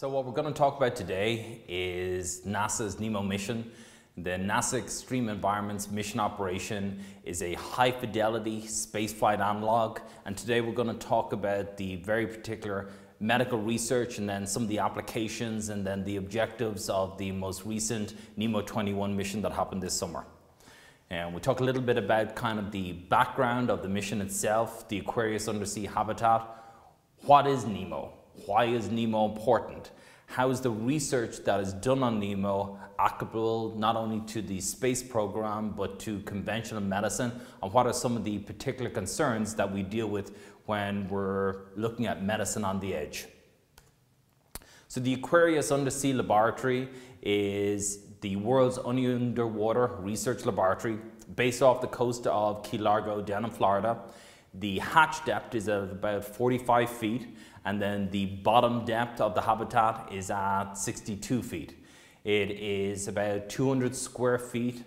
So what we're going to talk about today is NASA's NEMO mission. The NASA Extreme Environments Mission Operation is a high-fidelity spaceflight analog, and today we're going to talk about the very particular medical research and then some of the applications and then the objectives of the most recent NEMO 21 mission that happened this summer. And we'll talk a little bit about kind of the background of the mission itself, the Aquarius undersea habitat. What is NEMO? Why is NEMO important? How is the research that is done on NEMO applicable not only to the space program but to conventional medicine, and what are some of the particular concerns that we deal with when we're looking at medicine on the edge? So the Aquarius Undersea Laboratory is the world's only underwater research laboratory based off the coast of Key Largo down in Florida. The hatch depth is at about 45 feet. And then the bottom depth of the habitat is at 62 feet. It is about 200 square feet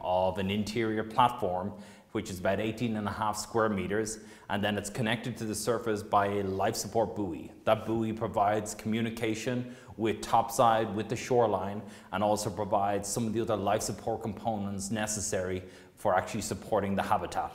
of an interior platform, which is about 18.5 square meters. And then it's connected to the surface by a life support buoy. That buoy provides communication with topside, with the shoreline, and also provides some of the other life support components necessary for actually supporting the habitat.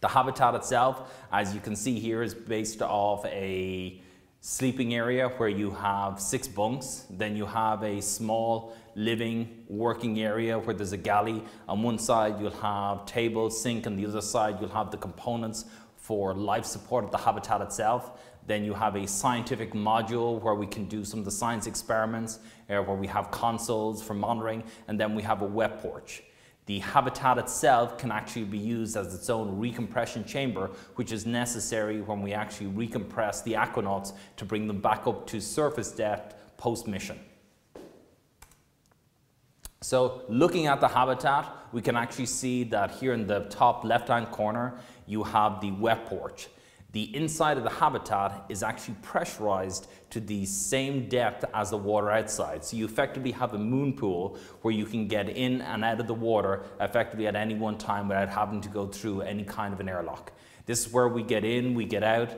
The habitat itself, as you can see here, is based off a sleeping area where you have 6 bunks. Then you have a small living, working area where there's a galley. On one side you'll have table, sink, and the other side you'll have the components for life support of the habitat itself. Then you have a scientific module where we can do some of the science experiments, where we have consoles for monitoring, and then we have a wet porch. The habitat itself can actually be used as its own recompression chamber, which is necessary when we actually recompress the aquanauts to bring them back up to surface depth post-mission. So looking at the habitat, we can actually see that here in the top left-hand corner, you have the wet porch. The inside of the habitat is actually pressurized to the same depth as the water outside. So you effectively have a moon pool where you can get in and out of the water effectively at any one time without having to go through any kind of an airlock. This is where we get in, we get out,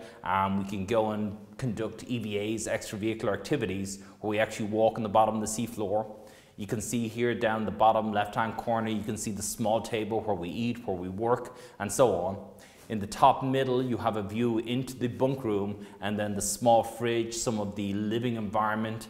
we can go and conduct EVAs, extravehicular activities, where we actually walk on the bottom of the seafloor. You can see here down the bottom left-hand corner, you can see the small table where we eat, where we work, and so on. In the top middle, you have a view into the bunk room and then the small fridge, some of the living environment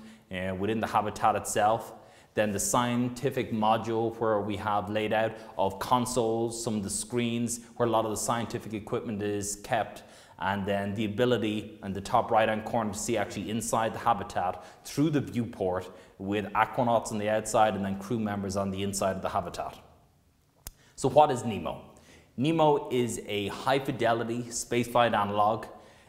within the habitat itself. Then the scientific module where we have laid out of consoles, some of the screens where a lot of the scientific equipment is kept. And then the ability in the top right-hand corner to see actually inside the habitat through the viewport with aquanauts on the outside and then crew members on the inside of the habitat. So what is NEMO? NEMO is a high-fidelity spaceflight analog.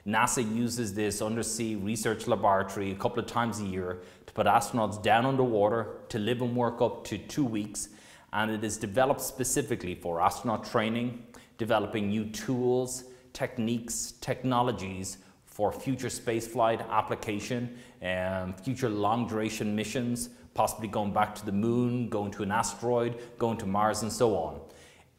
NASA uses this undersea research laboratory a couple of times a year to put astronauts down underwater to live and work up to 2 weeks, and it is developed specifically for astronaut training, developing new tools, techniques, technologies for future spaceflight application, future long-duration missions, possibly going back to the moon, going to an asteroid, going to Mars, and so on.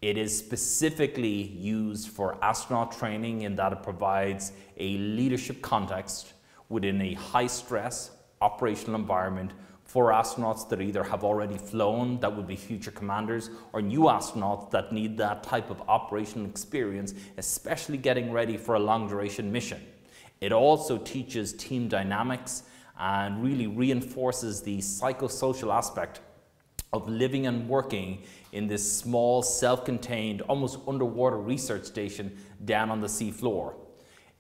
It is specifically used for astronaut training in that it provides a leadership context within a high-stress operational environment for astronauts that either have already flown, that would be future commanders, or new astronauts that need that type of operational experience, especially getting ready for a long-duration mission. It also teaches team dynamics and really reinforces the psychosocial aspect of living and working in this small, self-contained, almost underwater research station down on the seafloor.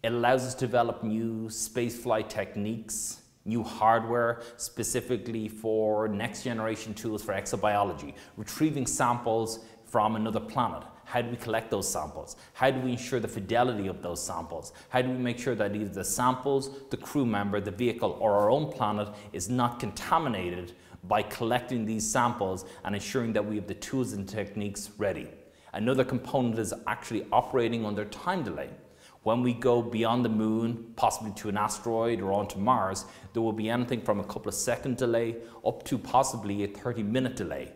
It allows us to develop new spaceflight techniques, new hardware specifically for next generation tools for exobiology, retrieving samples from another planet. How do we collect those samples? How do we ensure the fidelity of those samples? How do we make sure that either the samples, the crew member, the vehicle, or our own planet is not contaminated by collecting these samples and ensuring that we have the tools and techniques ready? Another component is actually operating under time delay. When we go beyond the moon, possibly to an asteroid or onto Mars, there will be anything from a couple of second delay up to possibly a 30-minute delay.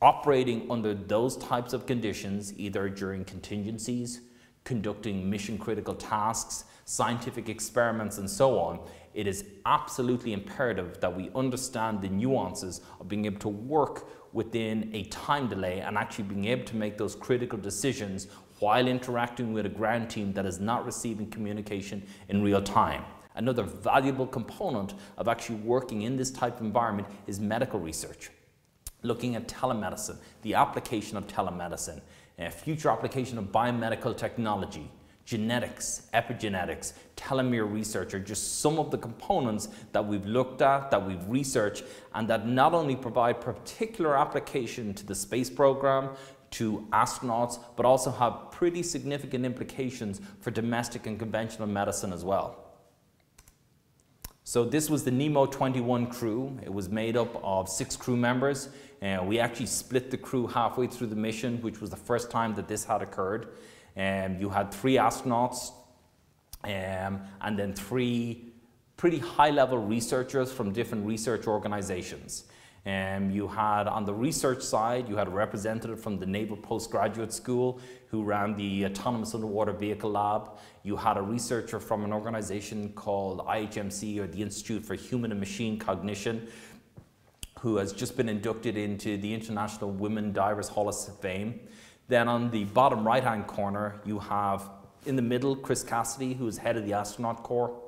Operating under those types of conditions, either during contingencies, conducting mission-critical tasks, scientific experiments, and so on, it is absolutely imperative that we understand the nuances of being able to work within a time delay and actually being able to make those critical decisions while interacting with a ground team that is not receiving communication in real time. Another valuable component of actually working in this type of environment is medical research. Looking at telemedicine, the application of telemedicine, future application of biomedical technology, genetics, epigenetics, telomere research are just some of the components that we've looked at, that we've researched, and that not only provide particular application to the space program, to astronauts, but also have pretty significant implications for domestic and conventional medicine as well. So this was the Nemo 21 crew. It was made up of 6 crew members. We actually split the crew halfway through the mission, which was the first time that this had occurred. You had 3 astronauts and then 3 pretty high-level researchers from different research organizations. You had, on the research side, you had a representative from the Naval Postgraduate School who ran the Autonomous Underwater Vehicle Lab. You had a researcher from an organization called IHMC, or the Institute for Human and Machine Cognition, who has just been inducted into the International Women Divers Hall of Fame. Then on the bottom right-hand corner, you have, in the middle, Chris Cassidy, who is head of the Astronaut Corps.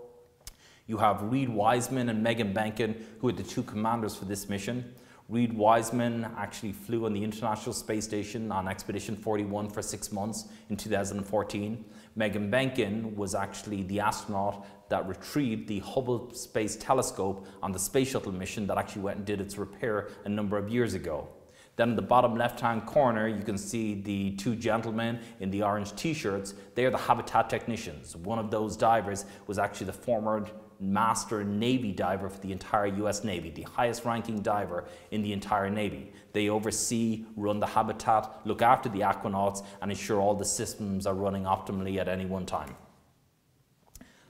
You have Reed Wiseman and Megan Behnken, who are the 2 commanders for this mission. Reed Wiseman actually flew on the International Space Station on Expedition 41 for 6 months in 2014. Megan Behnken was actually the astronaut that retrieved the Hubble Space Telescope on the Space Shuttle mission that actually went and did its repair a number of years ago. Then in the bottom left-hand corner, you can see the 2 gentlemen in the orange t-shirts. They are the habitat technicians. One of those divers was actually the former master Navy diver for the entire US Navy, the highest ranking diver in the entire Navy. They oversee, run the habitat, look after the aquanauts, and ensure all the systems are running optimally at any one time.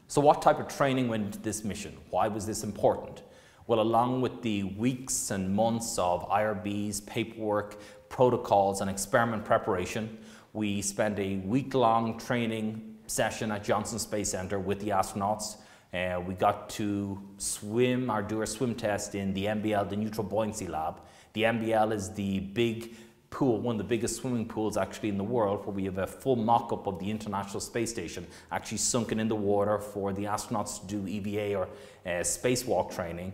So what type of training went into this mission? Why was this important? Well, along with the weeks and months of IRBs, paperwork, protocols, and experiment preparation, we spent a week-long training session at Johnson Space Center with the astronauts. We got to swim or do our swim test in the MBL, the Neutral Buoyancy Lab. The MBL is the big pool, one of the biggest swimming pools actually in the world, where we have a full mock-up of the International Space Station actually sunken in the water for the astronauts to do EVA or spacewalk training.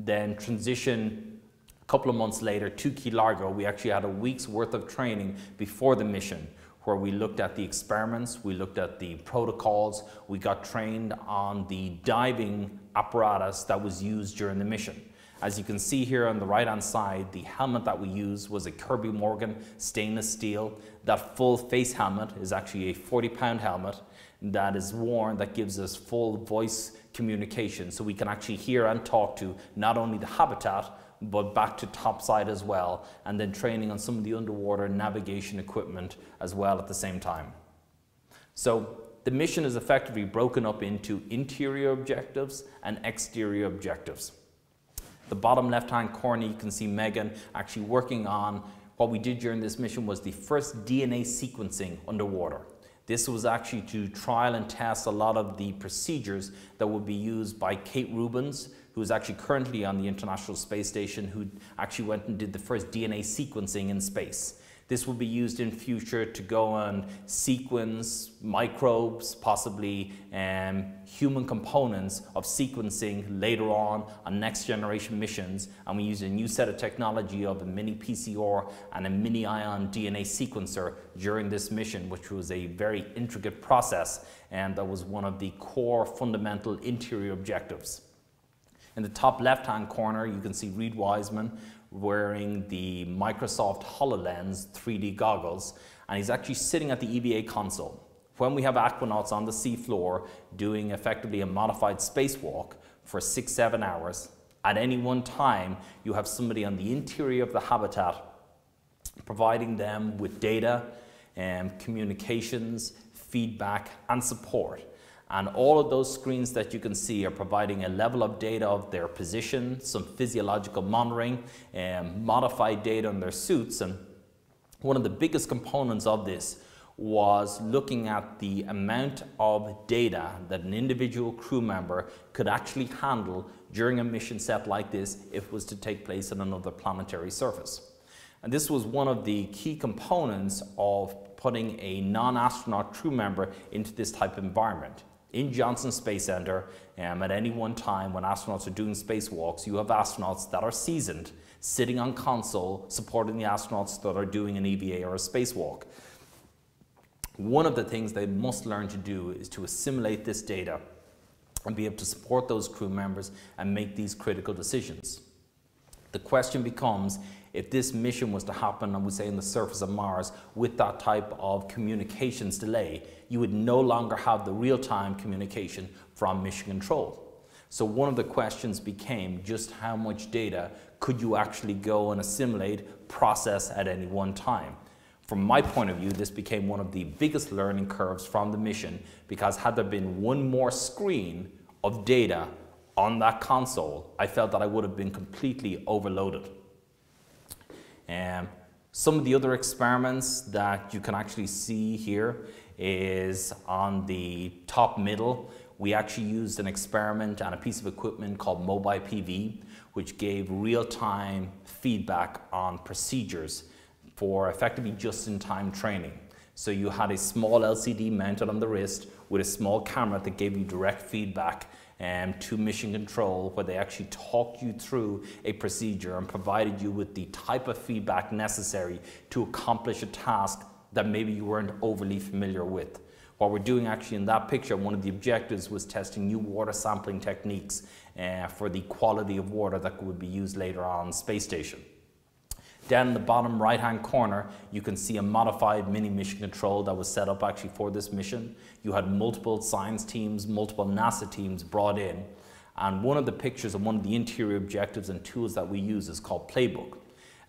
Then transition a couple of months later to Key Largo. We actually had a week's worth of training before the mission, where we looked at the experiments, we looked at the protocols, we got trained on the diving apparatus that was used during the mission. As you can see here on the right-hand side, the helmet that we used was a Kirby Morgan stainless steel. That full face helmet is actually a 40-pound helmet that is worn, that gives us full voice communication, so we can actually hear and talk to not only the habitat, but back to topside as well, and then training on some of the underwater navigation equipment as well at the same time. So the mission is effectively broken up into interior objectives and exterior objectives. The bottom left-hand corner, you can see Megan actually working on what we did during this mission was the first DNA sequencing underwater. This was actually to trial and test a lot of the procedures that would be used by Kate Rubins, who is actually currently on the International Space Station, who actually went and did the first DNA sequencing in space. This will be used in future to go and sequence microbes, possibly human components of sequencing later on next generation missions. And we use a new set of technology of a mini-PCR and a mini-ion DNA sequencer during this mission, which was a very intricate process, and that was one of the core fundamental interior objectives. In the top left-hand corner, you can see Reed Wiseman wearing the Microsoft HoloLens 3D goggles, and he's actually sitting at the EVA console. When we have aquanauts on the seafloor doing effectively a modified spacewalk for 6-7 hours, at any one time, you have somebody on the interior of the habitat providing them with data, communications, feedback, and support. And all of those screens that you can see are providing a level of data of their position, some physiological monitoring, and modified data on their suits. And one of the biggest components of this was looking at the amount of data that an individual crew member could actually handle during a mission set like this if it was to take place on another planetary surface. And this was one of the key components of putting a non-astronaut crew member into this type of environment. In Johnson Space Center, at any one time when astronauts are doing spacewalks, you have astronauts that are seasoned, sitting on console, supporting the astronauts that are doing an EVA or a spacewalk. One of the things they must learn to do is to assimilate this data and be able to support those crew members and make these critical decisions. The question becomes, if this mission was to happen, I would say, on the surface of Mars with that type of communications delay, you would no longer have the real-time communication from mission control. So one of the questions became just how much data could you actually go and assimilate, process at any one time. From my point of view, this became one of the biggest learning curves from the mission, because had there been one more screen of data on that console, I felt that I would have been completely overloaded. Some of the other experiments that you can actually see here is on the top middle. We actually used an experiment and a piece of equipment called Mobile PV, which gave real-time feedback on procedures for effectively just-in-time training. So you had a small LCD mounted on the wrist with a small camera that gave you direct feedback to mission control, where they actually talked you through a procedure and provided you with the type of feedback necessary to accomplish a task that maybe you weren't overly familiar with. What we're doing actually in that picture, one of the objectives was testing new water sampling techniques for the quality of water that would be used later on space station. Down in the bottom right-hand corner, you can see a modified mini-mission control that was set up actually for this mission. You had multiple science teams, multiple NASA teams brought in. And one of the pictures and one of the interior objectives and tools that we use is called Playbook.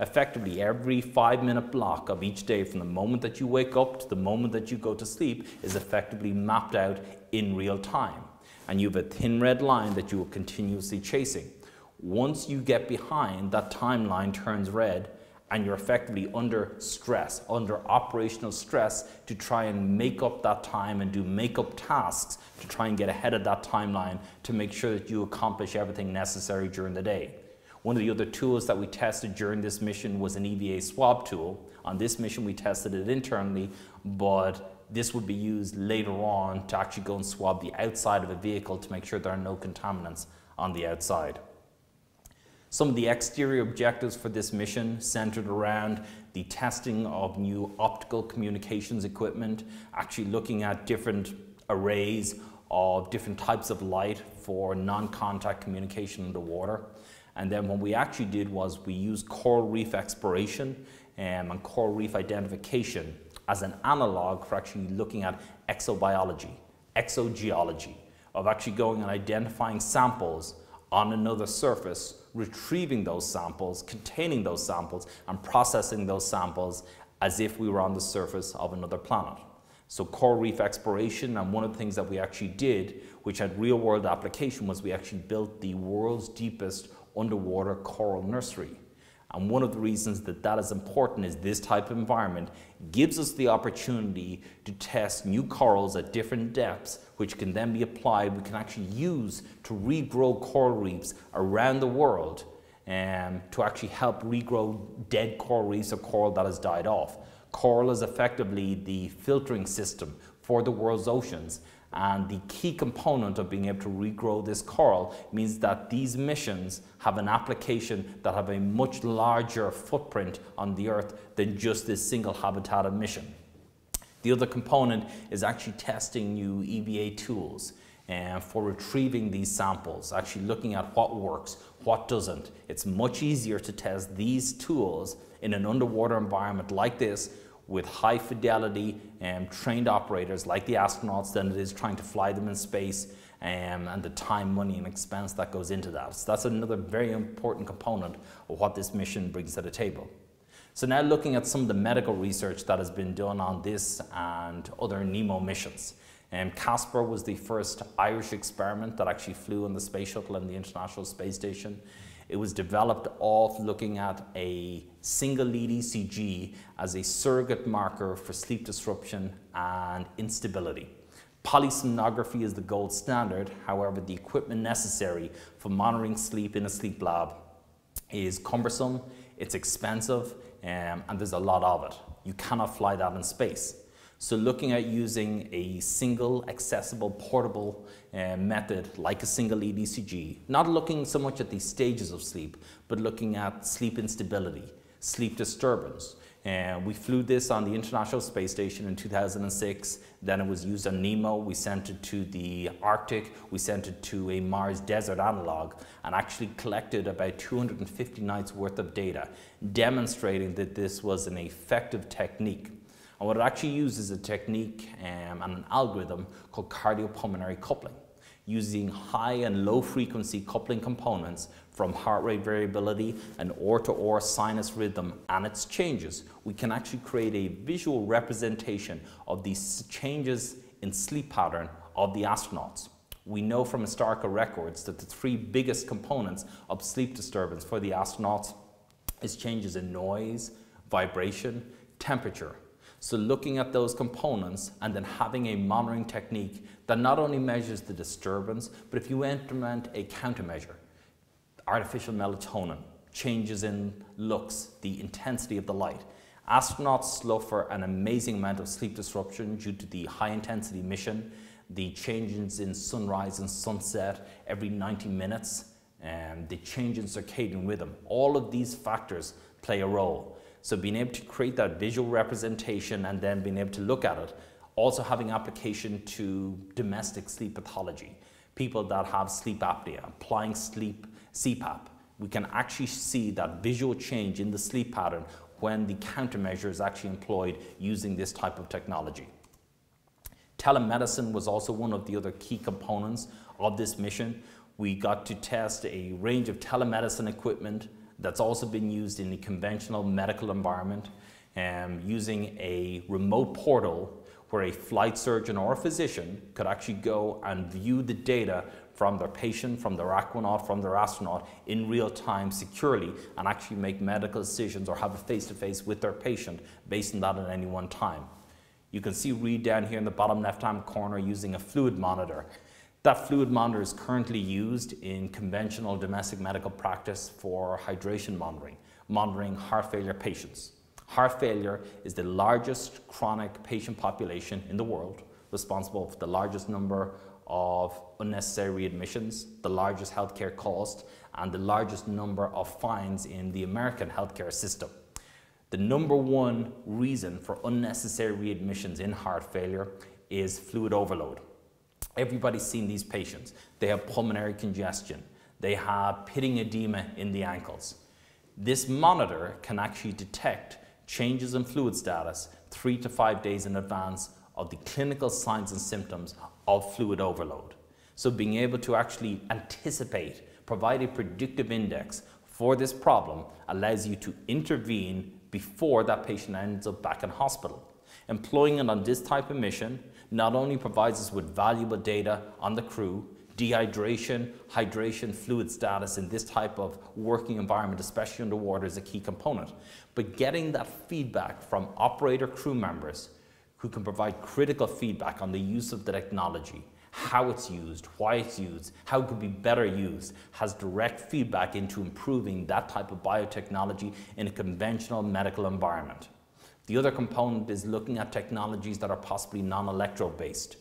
Effectively, every 5-minute block of each day from the moment that you wake up to the moment that you go to sleep is effectively mapped out in real time. And you have a thin red line that you are continuously chasing. Once you get behind, that timeline turns red, and you're effectively under stress, under operational stress, to try and make up that time and do make-up tasks to try and get ahead of that timeline to make sure that you accomplish everything necessary during the day. One of the other tools that we tested during this mission was an EVA swab tool. On this mission, we tested it internally, but this would be used later on to actually go and swab the outside of a vehicle to make sure there are no contaminants on the outside. Some of the exterior objectives for this mission centered around the testing of new optical communications equipment, actually looking at different arrays of different types of light for non-contact communication underwater. And then what we actually did was we used coral reef exploration and coral reef identification as an analog for actually looking at exobiology, exogeology, of actually going and identifying samples on another surface, retrieving those samples, containing those samples, and processing those samples as if we were on the surface of another planet. So coral reef exploration, and one of the things that we actually did, which had real-world application, was we actually built the world's deepest underwater coral nursery. And one of the reasons that that is important is this type of environment gives us the opportunity to test new corals at different depths, which can then be applied. We can actually use to regrow coral reefs around the world to actually help regrow dead coral reefs or coral that has died off. Coral is effectively the filtering system for the world's oceans. And the key component of being able to regrow this coral means that these missions have an application that have a much larger footprint on the Earth than just this single habitat mission. The other component is actually testing new EVA tools for retrieving these samples, actually looking at what works, what doesn't. It's much easier to test these tools in an underwater environment like this, with high fidelity trained operators like the astronauts, than it is trying to fly them in space and the time, money, and expense that goes into that. So that's another very important component of what this mission brings to the table. So now looking at some of the medical research that has been done on this and other NEMO missions. Casper was the first Irish experiment that actually flew on the Space Shuttle and the International Space Station. It was developed off looking at a single lead ECG as a surrogate marker for sleep disruption and instability. Polysomnography is the gold standard. However, the equipment necessary for monitoring sleep in a sleep lab is cumbersome, it's expensive, and there's a lot of it. You cannot fly that in space. So looking at using a single accessible portable method like a single EDCG, not looking so much at the stages of sleep, but looking at sleep instability, sleep disturbance. We flew this on the International Space Station in 2006, then it was used on NEMO, we sent it to the Arctic, we sent it to a Mars desert analog, and actually collected about 250 nights worth of data, demonstrating that this was an effective technique. And what it actually uses is a technique and an algorithm called cardiopulmonary coupling, using high and low frequency coupling components from heart rate variability and or-to-or sinus rhythm and its changes. We can actually create a visual representation of these changes in sleep pattern of the astronauts. We know from historical records that the three biggest components of sleep disturbance for the astronauts is changes in noise, vibration, temperature. So looking at those components and then having a monitoring technique that not only measures the disturbance, but if you implement a countermeasure, artificial melatonin, changes in looks, the intensity of the light. Astronauts suffer an amazing amount of sleep disruption due to the high intensity mission, the changes in sunrise and sunset every 90 minutes, and the change in circadian rhythm. All of these factors play a role. So being able to create that visual representation and then being able to look at it, also having application to domestic sleep pathology, people that have sleep apnea, applying sleep CPAP, we can actually see that visual change in the sleep pattern when the countermeasure is actually employed using this type of technology. Telemedicine was also one of the other key components of this mission. We got to test a range of telemedicine equipment that's also been used in the conventional medical environment, using a remote portal where a flight surgeon or a physician could actually go and view the data from their patient, from their aquanaut, from their astronaut in real time securely, and actually make medical decisions or have a face-to-face with their patient based on that at any one time. You can see Reed down here in the bottom left-hand corner using a fluid monitor. That fluid monitor is currently used in conventional domestic medical practice for hydration monitoring, monitoring heart failure patients. Heart failure is the largest chronic patient population in the world, responsible for the largest number of unnecessary admissions, the largest healthcare cost, and the largest number of fines in the American healthcare system. The number one reason for unnecessary admissions in heart failure is fluid overload. Everybody's seen these patients. They have pulmonary congestion. They have pitting edema in the ankles. This monitor can actually detect changes in fluid status 3 to 5 days in advance of the clinical signs and symptoms of fluid overload. So being able to actually anticipate, provide a predictive index for this problem allows you to intervene before that patient ends up back in hospital. Employing it on this type of mission not only provides us with valuable data on the crew, dehydration, hydration, fluid status in this type of working environment, especially underwater, is a key component. But getting that feedback from operator crew members who can provide critical feedback on the use of the technology, how it's used, why it's used, how it could be better used, has direct feedback into improving that type of biotechnology in a conventional medical environment. The other component is looking at technologies that are possibly non-electro-based.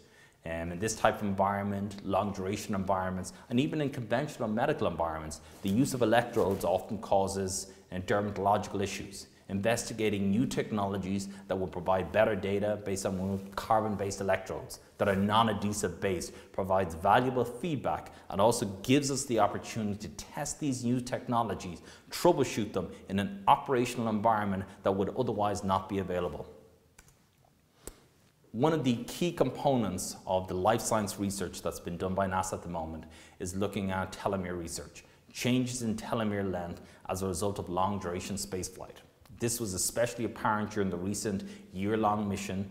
In this type of environment, long-duration environments, and even in conventional medical environments, the use of electrodes often causes dermatological issues. Investigating new technologies that will provide better data based on carbon-based electrodes that are non-adhesive-based provides valuable feedback and also gives us the opportunity to test these new technologies, troubleshoot them in an operational environment that would otherwise not be available. One of the key components of the life science research that's been done by NASA at the moment is looking at telomere research, changes in telomere length as a result of long-duration spaceflight. This was especially apparent during the recent year-long mission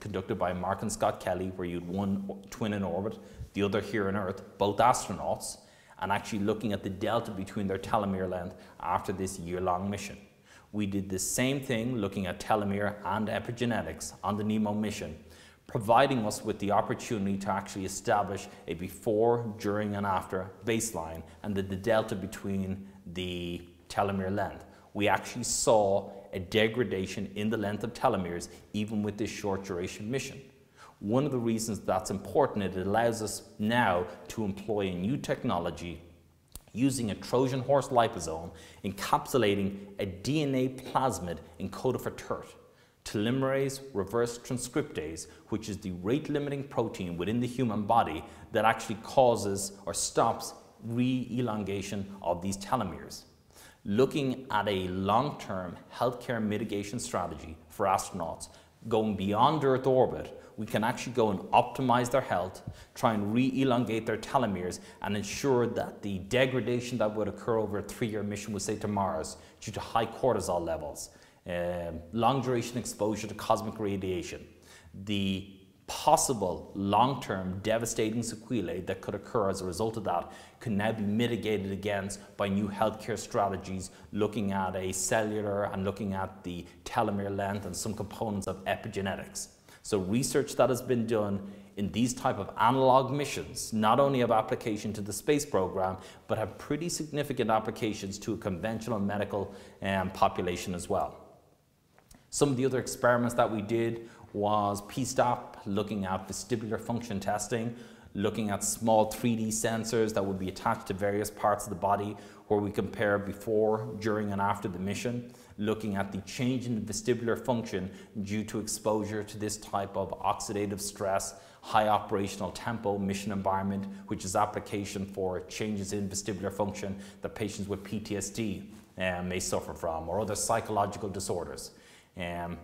conducted by Mark and Scott Kelly, where you had one twin in orbit, the other here on Earth, both astronauts, and actually looking at the delta between their telomere length after this year-long mission. We did the same thing looking at telomere and epigenetics on the NEMO mission, providing us with the opportunity to actually establish a before, during and after baseline and the delta between the telomere length. We actually saw a degradation in the length of telomeres even with this short duration mission. One of the reasons that's important, it allows us now to employ a new technology using a Trojan horse liposome, encapsulating a DNA plasmid encoded for TERT, telomerase reverse transcriptase, which is the rate-limiting protein within the human body that actually causes or stops re-elongation of these telomeres. Looking at a long-term healthcare mitigation strategy for astronauts going beyond Earth orbit, we can actually go and optimize their health, try and re-elongate their telomeres and ensure that the degradation that would occur over a 3-year mission, say to Mars, due to high cortisol levels, long duration exposure to cosmic radiation, the possible long-term devastating sequelae that could occur as a result of that can now be mitigated against by new healthcare strategies looking at a cellular and looking at the telomere length and some components of epigenetics. So research that has been done in these type of analog missions, not only have application to the space program, but have pretty significant applications to a conventional medical population as well. Some of the other experiments that we did was P-STOP, looking at vestibular function testing, looking at small 3D sensors that would be attached to various parts of the body where we compare before, during and after the mission, looking at the change in the vestibular function due to exposure to this type of oxidative stress, high operational tempo, mission environment, which is application for changes in vestibular function that patients with PTSD may suffer from or other psychological disorders.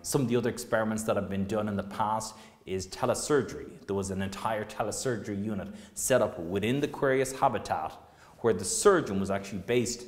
Some of the other experiments that have been done in the past is telesurgery. There was an entire telesurgery unit set up within the Aquarius habitat where the surgeon was actually based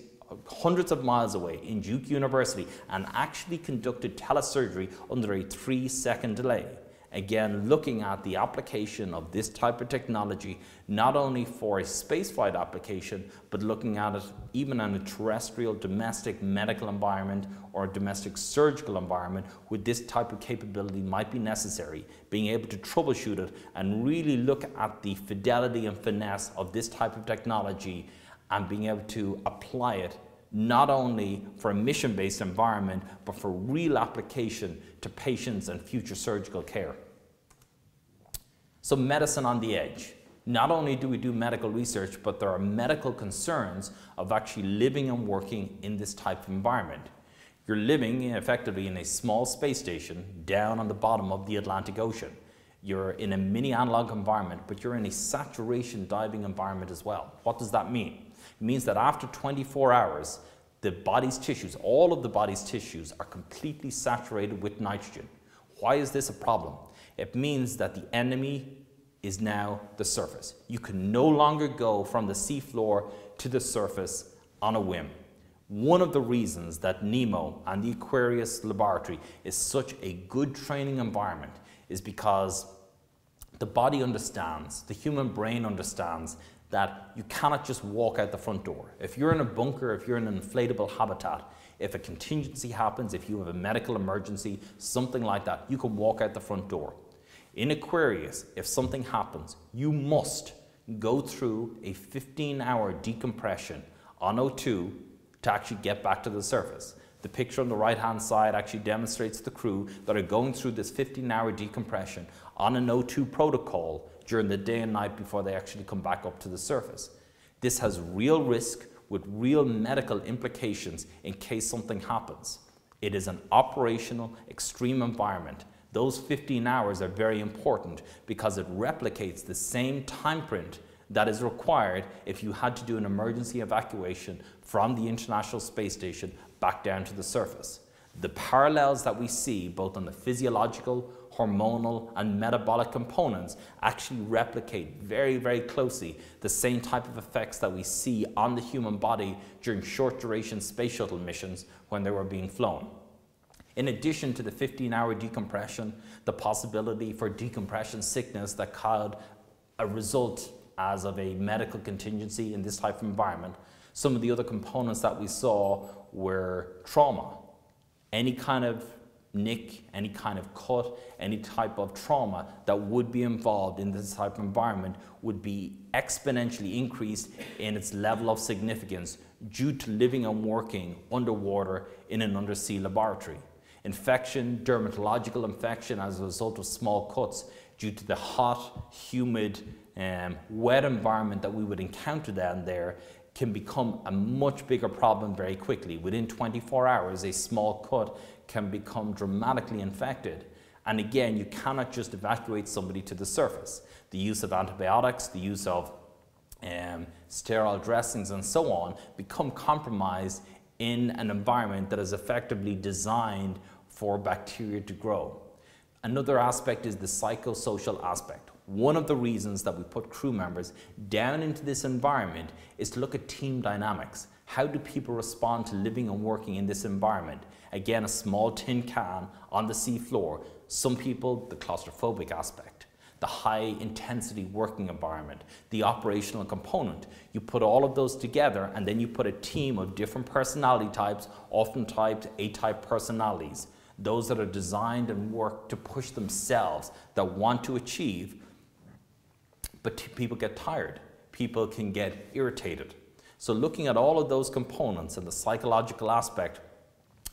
hundreds of miles away in Duke University and actually conducted telesurgery under a 3-second delay. Again, looking at the application of this type of technology, not only for a spaceflight application, but looking at it even in a terrestrial domestic medical environment or a domestic surgical environment where this type of capability might be necessary, being able to troubleshoot it and really look at the fidelity and finesse of this type of technology and being able to apply it not only for a mission-based environment, but for real application to patients and future surgical care. So medicine on the edge. Not only do we do medical research, but there are medical concerns of actually living and working in this type of environment. You're living effectively in a small space station down on the bottom of the Atlantic Ocean. You're in a mini-analog environment, but you're in a saturation diving environment as well. What does that mean? It means that after 24 hours, the body's tissues, all of the body's tissues are completely saturated with nitrogen. Why is this a problem? It means that the enemy is now the surface. You can no longer go from the seafloor to the surface on a whim. One of the reasons that NEMO and the Aquarius Laboratory is such a good training environment is because the body understands, the human brain understands that you cannot just walk out the front door. If you're in a bunker, if you're in an inflatable habitat, if a contingency happens, if you have a medical emergency, something like that, you can walk out the front door. In Aquarius, if something happens, you must go through a 15-hour decompression on O2 to actually get back to the surface. The picture on the right-hand side actually demonstrates the crew that are going through this 15-hour decompression on an O2 protocol during the day and night before they actually come back up to the surface. This has real risk with real medical implications in case something happens. It is an operational extreme environment. Those 15 hours are very important because it replicates the same time print that is required if you had to do an emergency evacuation from the International Space Station back down to the surface. The parallels that we see both on the physiological, hormonal and metabolic components actually replicate very, very closely the same type of effects that we see on the human body during short duration space shuttle missions when they were being flown. In addition to the 15-hour decompression, the possibility for decompression sickness that could result as of a medical contingency in this type of environment, some of the other components that we saw were trauma. Any kind of nick, any kind of cut, any type of trauma that would be involved in this type of environment would be exponentially increased in its level of significance due to living and working underwater in an undersea laboratory. Infection, dermatological infection as a result of small cuts due to the hot, humid, wet environment that we would encounter down there can become a much bigger problem very quickly. Within 24 hours, a small cut can become dramatically infected. And again, you cannot just evacuate somebody to the surface. The use of antibiotics, the use of sterile dressings and so on become compromised in an environment that is effectively designed for bacteria to grow. Another aspect is the psychosocial aspect. One of the reasons that we put crew members down into this environment is to look at team dynamics. How do people respond to living and working in this environment? Again, a small tin can on the sea floor. Some people, the claustrophobic aspect, the high intensity working environment, the operational component. You put all of those together and then you put a team of different personality types, often types A-type personalities, those that are designed and work to push themselves, that want to achieve, but people get tired. People can get irritated. So looking at all of those components and the psychological aspect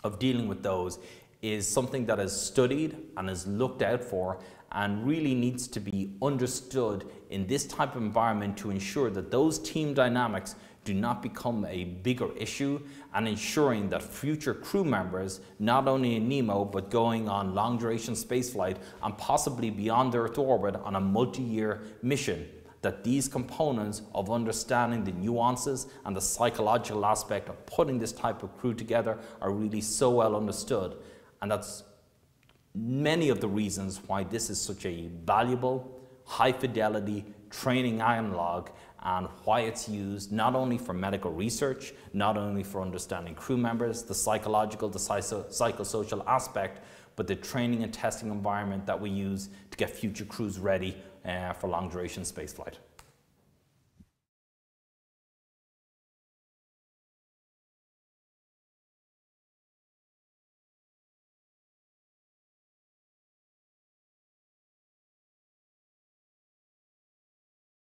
of dealing with those is something that is studied and is looked out for and really needs to be understood in this type of environment to ensure that those team dynamics do not become a bigger issue, and ensuring that future crew members, not only in NEMO, but going on long-duration spaceflight and possibly beyond Earth orbit on a multi-year mission, that these components of understanding the nuances and the psychological aspect of putting this type of crew together are really so well understood. And that's many of the reasons why this is such a valuable, high-fidelity training analog, and why it's used not only for medical research, not only for understanding crew members, the psychological, the psychosocial aspect, but the training and testing environment that we use to get future crews ready for long-duration spaceflight.